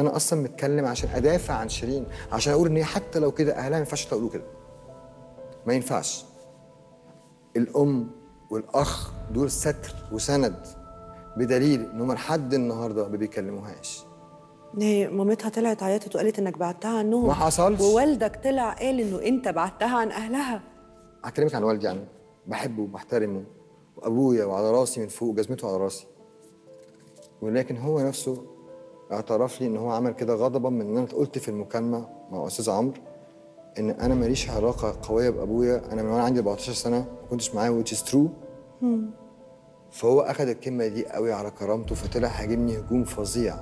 انا اصلا متكلم عشان ادافع عن شيرين، عشان اقول ان هي حتى لو كده اهلها ما ينفعش تقولوا كده. ما ينفعش. الام والاخ دول ستر وسند، بدليل ان هم لحد النهارده ما بيكلموهاش. هي مامتها طلعت عيطت وقالت انك بعدتها عنهم. ما حصلش. ووالدك طلع قال انه انت بعدتها عن اهلها. هكلمك عن والدي، يعني بحبه وبحترمه وابويا وعلى راسي من فوق، جزمته على راسي. ولكن هو نفسه اعترف لي ان هو عمل كده غضبا من ان انا قلت في المكالمه مع استاذ عمرو ان انا ماليش علاقه قويه بابويا، انا من وانا عندي 14 سنه ما كنتش معاه which is true. فهو اخذ الكلمه دي قوي على كرامته، فطلع هاجمني هجوم فظيع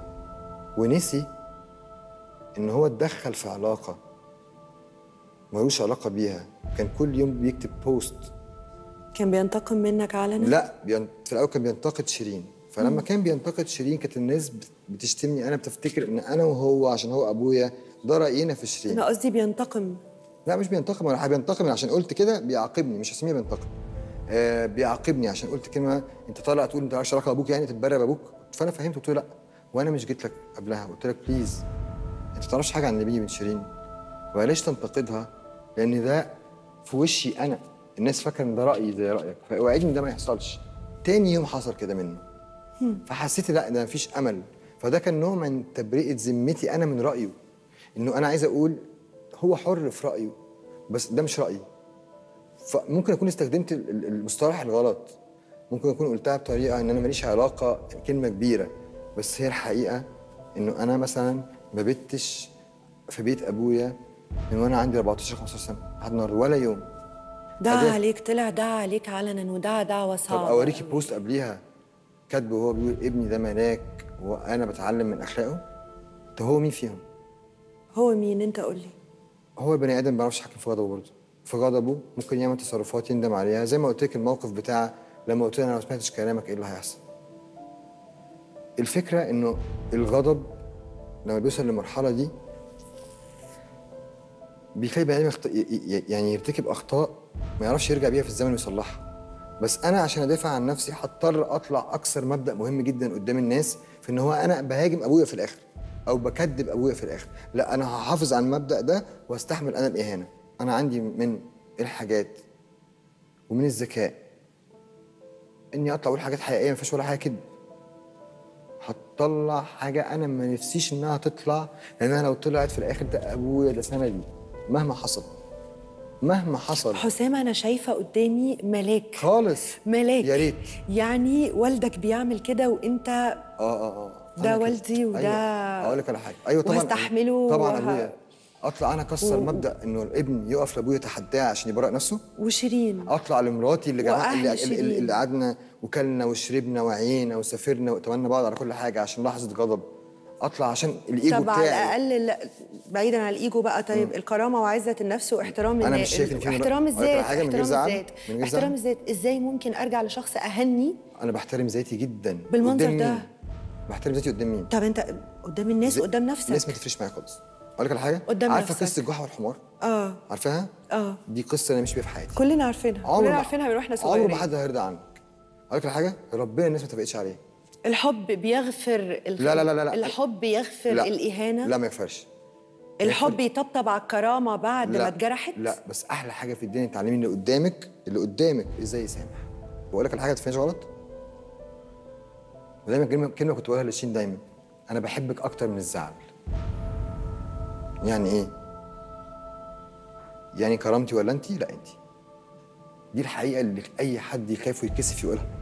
ونسي ان هو اتدخل في علاقه ملوش علاقه بيها. كان كل يوم بيكتب بوست. كان بينتقم منك علنا؟ لا، في الاول كان بينتقد شيرين، فلما كان بينتقد شيرين كانت الناس بتشتمني انا، بتفتكر ان انا وهو عشان هو ابويا ده راينا في شيرين. انا قصدي بينتقم. لا مش بينتقم، ولا بينتقم عشان قلت كده بيعاقبني، مش هسميه بينتقم. بيعاقبني عشان قلت كلمه انت طالع تقول انت مالكش علاقه بابوك، يعني تتبرى بابوك. فانا فهمت قلت له لا، وانا مش جيت لك قبلها قلت لك بليز انت ما تعرفش حاجه عن اللي بيجي من شيرين، وبلاش تنتقدها لان ده في وشي انا، الناس فاكره ان ده رايي زي رايك، فوعدني ده ما يحصلش. تاني يوم حصل كده منه، فحسيت لا ده مفيش امل. فده كان نوع من تبرئه ذمتي انا من رايه، انه انا عايز اقول هو حر في رايه بس ده مش رايي. فممكن اكون استخدمت المصطلح الغلط، ممكن اكون قلتها بطريقه ان انا ماليش علاقه، كلمه كبيره، بس هي الحقيقه انه انا مثلا ما بتش في بيت ابويا من وانا عندي 14 15 سنه لحد النهارده ولا يوم. دعا عليك، طلع دعا عليك علنا ودعا دعوه صعبه. طب اوريكي بوست قبليها كاتبه وهو بيقول ابني ده ملاك وانا بتعلم من اخلاقه. طب هو مين فيهم؟ هو مين انت قول لي؟ هو بني ادم ما بيعرفش يتحكم في غضبه، برضه في غضبه ممكن يعمل تصرفات يندم عليها، زي ما قلت لك الموقف بتاع لما قلت له انا ما سمعتش كلامك ايه اللي هيحصل. الفكره انه الغضب لما بيوصل للمرحله دي بيخلي بني ادم يعني يرتكب اخطاء ما يعرفش يرجع بيها في الزمن ويصلحها. بس انا عشان ادافع عن نفسي هضطر اطلع اكثر مبدا مهم جدا قدام الناس، في ان هو انا بهاجم ابويا في الاخر او بكذب ابويا في الاخر. لا، انا هحافظ على المبدا ده واستحمل انا الاهانه. انا عندي من الحاجات ومن الذكاء اني اطلع اقول حاجات حقيقيه ما فيهاش ولا حاجه كذب. هتطلع حاجه انا ما نفسيش انها تطلع، لانها لو طلعت في الاخر ده ابويا ده سندي مهما حصل. مهما حصل حسام، انا شايفه قدامي ملاك خالص، ملاك. يا ريت يعني والدك بيعمل كده وانت ده والدي وده. أيوة. اقول لك على حاجه. ايوه طبعا هستحمله طبعا. ابويا اطلع انا اكسر مبدا انه الابن يقف لابويا يتحداه عشان يبرئ نفسه، وشيرين اطلع لمراتي اللي قعدنا وكلنا وشربنا وعينا وسافرنا واتمنى بعض على كل حاجه عشان لحظه غضب، اطلع عشان الايجو بتاعي. طب على الاقل بعيدا عن الايجو بقى. طيب الكرامه وعزه النفس واحترام الناس. انا مش شايف احترام الذات. احترام الذات ازاي ممكن ارجع لشخص اهني؟ انا بحترم ذاتي جدا بالمنظر ده. بحترم ذاتي قدام مين؟ طب انت قدام الناس وقدام نفسك. الناس ما تفرقش معايا خالص. اقول لك على حاجه، عارفه قصه الجحا والحمار؟ عارفاها؟ دي قصه انا مش بيها في حياتي، كلنا عارفينها، كلنا عارفينها من واحنا صغيرين. عمر ما حد هيرضى عنك. اقول لك على حاجه، ربنا الناس ما اتفقتش عليه. الحب بيغفر لا لا لا لا. الحب يغفر لا. الاهانه لا ما يغفرش. الحب يطبطب على الكرامه بعد ما اتجرحت. لا بس احلى حاجه في الدنيا تعلمي اللي قدامك ازاي يسامح. بقول لك على حاجه ما تفهمش غلط، ودايما كلمه كنت بقولها لشين دايما، انا بحبك اكتر من الزعل. يعني ايه؟ يعني كرامتي ولا انتي؟ لا انتي. دي الحقيقه اللي اي حد يخاف ويتكسف يقولها.